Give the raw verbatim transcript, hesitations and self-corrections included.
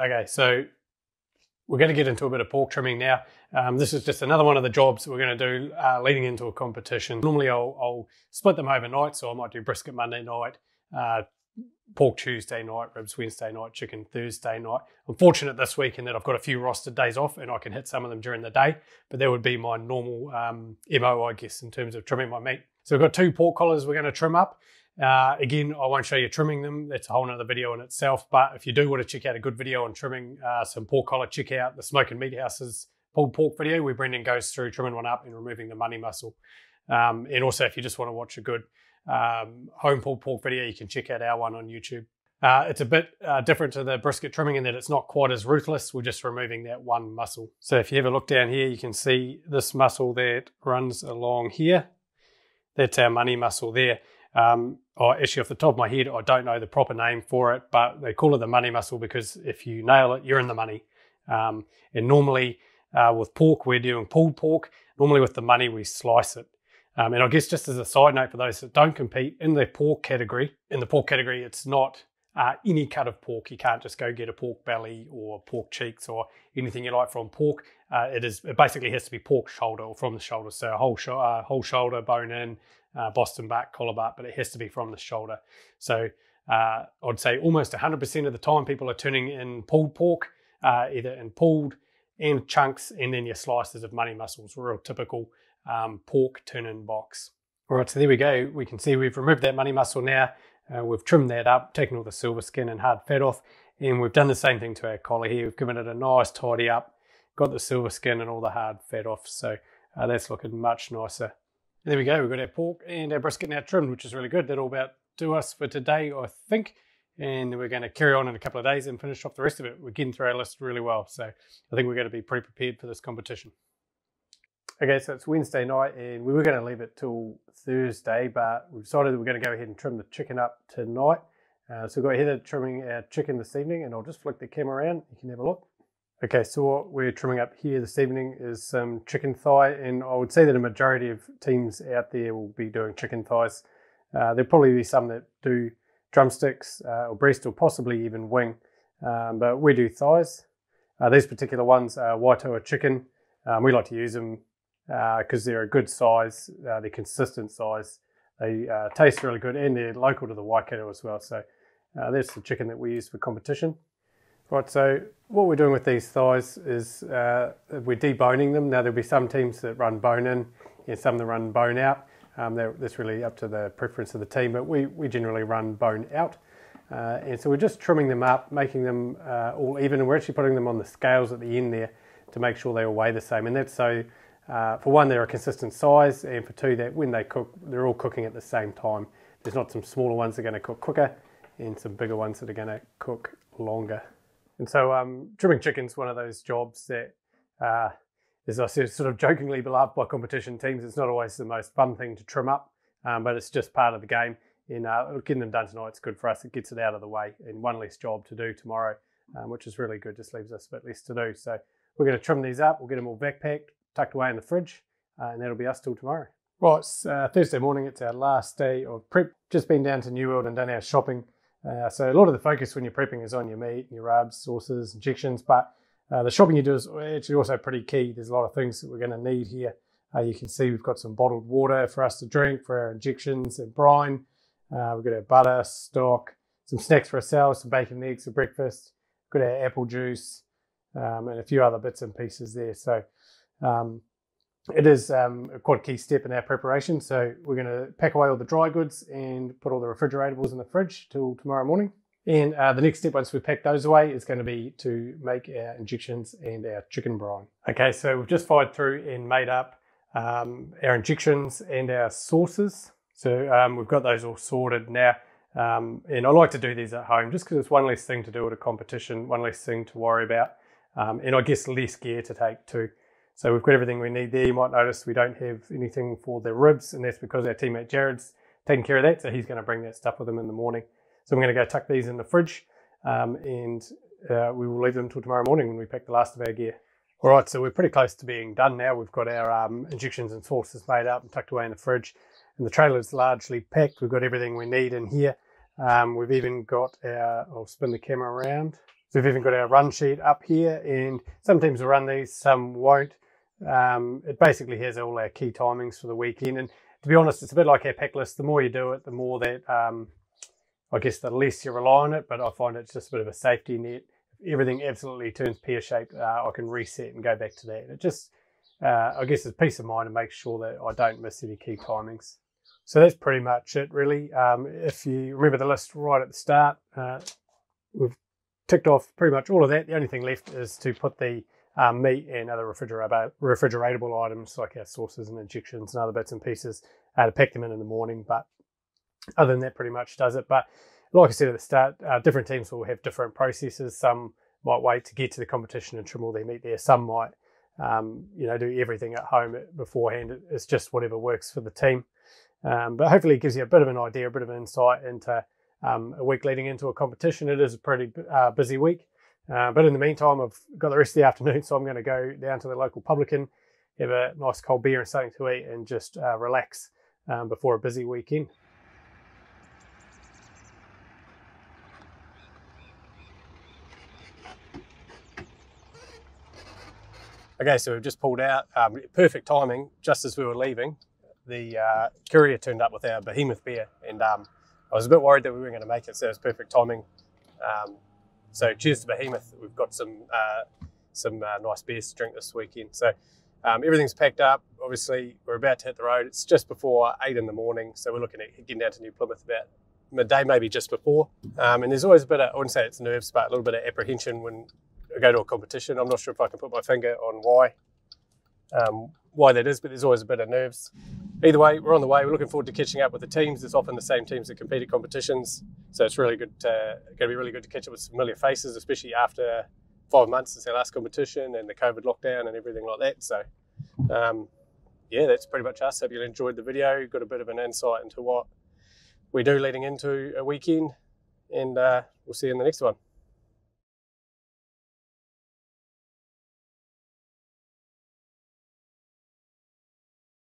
Okay, so we're going to get into a bit of pork trimming now. Um, this is just another one of the jobs that we're going to do uh, leading into a competition. Normally I'll, I'll split them overnight, so I might do brisket Monday night, uh, pork Tuesday night, ribs Wednesday night, chicken Thursday night. I'm fortunate this week in that I've got a few rostered days off and I can hit some of them during the day, but that would be my normal um, M O, I guess, in terms of trimming my meat. So we've got two pork collars we're going to trim up. Uh, again, I won't show you trimming them, that's a whole nother video in itself, but if you do want to check out a good video on trimming uh, some pork collar, check out the Smoking Meat Houses pulled pork video where Brendan goes through trimming one up and removing the money muscle. Um, and also if you just want to watch a good um, home pulled pork video, you can check out our one on YouTube. Uh, it's a bit uh, different to the brisket trimming in that it's not quite as ruthless, we're just removing that one muscle. So if you have a look down here, you can see this muscle that runs along here, that's our money muscle there. Um, oh, actually, off the top of my head, I don't know the proper name for it, but they call it the money muscle because if you nail it, you're in the money. Um, and normally uh, with pork, we're doing pulled pork. Normally with the money, we slice it. Um, and I guess just as a side note for those that don't compete, in the pork category, in the pork category, it's not uh, any cut of pork. You can't just go get a pork belly or pork cheeks or anything you like from pork. Uh, it is it basically has to be pork shoulder or from the shoulder. So a whole, sh uh, whole shoulder, bone in, Uh, Boston butt, collar butt, but it has to be from the shoulder. So uh, I'd say almost one hundred percent of the time people are turning in pulled pork, uh, either in pulled and chunks, and then your slices of money muscles, real typical um, pork turn-in box. All right, so there we go. We can see we've removed that money muscle now. Uh, we've trimmed that up, taken all the silver skin and hard fat off, and we've done the same thing to our collar here. We've given it a nice tidy up, got the silver skin and all the hard fat off, so uh, that's looking much nicer. There we go, we've got our pork and our brisket now trimmed, which is really good. That'll about do us for today, I think. And we're going to carry on in a couple of days and finish off the rest of it. We're getting through our list really well. So I think we're going to be pretty prepared for this competition. Okay, so it's Wednesday night and we were going to leave it till Thursday, but we decided that we're going to go ahead and trim the chicken up tonight. Uh, so we've got Heather trimming our chicken this evening, and I'll just flick the camera around. You can have a look. Okay, so what we're trimming up here this evening is some chicken thigh, and I would say that a majority of teams out there will be doing chicken thighs. Uh, there'll probably be some that do drumsticks uh, or breast or possibly even wing, um, but we do thighs. Uh, these particular ones are Wai Toa chicken. Um, we like to use them because uh, they're a good size, uh, they're consistent size, they uh, taste really good, and they're local to the Waikato as well. So uh, that's the chicken that we use for competition. Right, so what we're doing with these thighs is uh, we're deboning them. Now there'll be some teams that run bone in and some that run bone out. Um, that's really up to the preference of the team, but we, we generally run bone out. Uh, and so we're just trimming them up, making them uh, all even, and we're actually putting them on the scales at the end there to make sure they all weigh the same. And that's so, uh, for one, they're a consistent size, and for two, that when they cook, they're all cooking at the same time. There's not some smaller ones that are gonna cook quicker and some bigger ones that are gonna cook longer. And so um, trimming chicken's one of those jobs that, uh, as I said, sort of jokingly beloved by competition teams. It's not always the most fun thing to trim up, um, but it's just part of the game. And uh, getting them done tonight's good for us. It gets it out of the way and one less job to do tomorrow, um, which is really good. Just leaves us a bit less to do. So we're going to trim these up. We'll get them all backpacked, tucked away in the fridge, uh, and that'll be us till tomorrow. Right, it's uh, Thursday morning. It's our last day of prep. Just been down to New World and done our shopping. Uh, so a lot of the focus when you're prepping is on your meat, your rubs, sauces, injections, but uh, the shopping you do is actually also pretty key. There's a lot of things that we're going to need here. Uh, you can see we've got some bottled water for us to drink for our injections and brine. Uh, we've got our butter, stock, some snacks for ourselves, some bacon and eggs for breakfast. We've got our apple juice um, and a few other bits and pieces there. So um, it is um, quite a key step in our preparation. So we're going to pack away all the dry goods and put all the refrigeratables in the fridge till tomorrow morning. And uh, the next step, once we pack those away, is going to be to make our injections and our chicken brine. Okay, so we've just fired through and made up um, our injections and our sauces. So um, we've got those all sorted now. Um, and I like to do these at home just because it's one less thing to do at a competition, one less thing to worry about, um, and I guess less gear to take too. So we've got everything we need there. You might notice we don't have anything for the ribs, and that's because our teammate Jared's taking care of that, so he's going to bring that stuff with him in the morning. So I'm going to go tuck these in the fridge, um, and uh, we will leave them until tomorrow morning when we pack the last of our gear. All right, so we're pretty close to being done now. We've got our um, injections and sauces made up and tucked away in the fridge, and the trailer is largely packed. We've got everything we need in here. Um, we've even got our, I'll spin the camera around. So we've even got our run sheet up here, and some teams will run these, some won't. Um, it basically has all our key timings for the weekend. And to be honest, it's a bit like our pack list. The more you do it, the more that, um, I guess the less you rely on it, but I find it's just a bit of a safety net. If everything absolutely turns pear-shaped, uh, I can reset and go back to that. It just, uh, I guess it's peace of mind to make sure that I don't miss any key timings. So that's pretty much it really. Um, if you remember the list right at the start, uh, we've ticked off pretty much all of that. The only thing left is to put the um, meat and other refrigerat refrigeratable items like our sauces and injections and other bits and pieces uh, to pack them in in the morning. But other than that, pretty much does it. But like I said at the start, uh, different teams will have different processes. Some might wait to get to the competition and trim all their meat there. Some might um, you know, do everything at home beforehand. It's just whatever works for the team. Um, but hopefully it gives you a bit of an idea, a bit of an insight into um, a week leading into a competition. It is a pretty uh, busy week. Uh, but in the meantime, I've got the rest of the afternoon, so I'm going to go down to the local publican, have a nice cold beer and something to eat, and just uh, relax um, before a busy weekend. Okay, so we've just pulled out, um, perfect timing, just as we were leaving. The uh, courier turned up with our Behemoth beer, and um, I was a bit worried that we weren't going to make it, so it was perfect timing. Um, so cheers to Behemoth. We've got some uh, some uh, nice beers to drink this weekend. So um, everything's packed up. Obviously, we're about to hit the road. It's just before eight in the morning, so we're looking at getting down to New Plymouth about midday, maybe just before. Um, and there's always a bit of, I wouldn't say it's nerves, but a little bit of apprehension when I go to a competition. I'm not sure if I can put my finger on why um, why that is, but there's always a bit of nerves. Either way, we're on the way. We're looking forward to catching up with the teams. It's often the same teams that compete at competitions, so it's really good. Uh, going to be really good to catch up with familiar faces, especially after five months since our last competition and the COVID lockdown and everything like that. So, um, yeah, that's pretty much us. Hope you enjoyed the video. You got a bit of an insight into what we do leading into a weekend, and uh, we'll see you in the next one.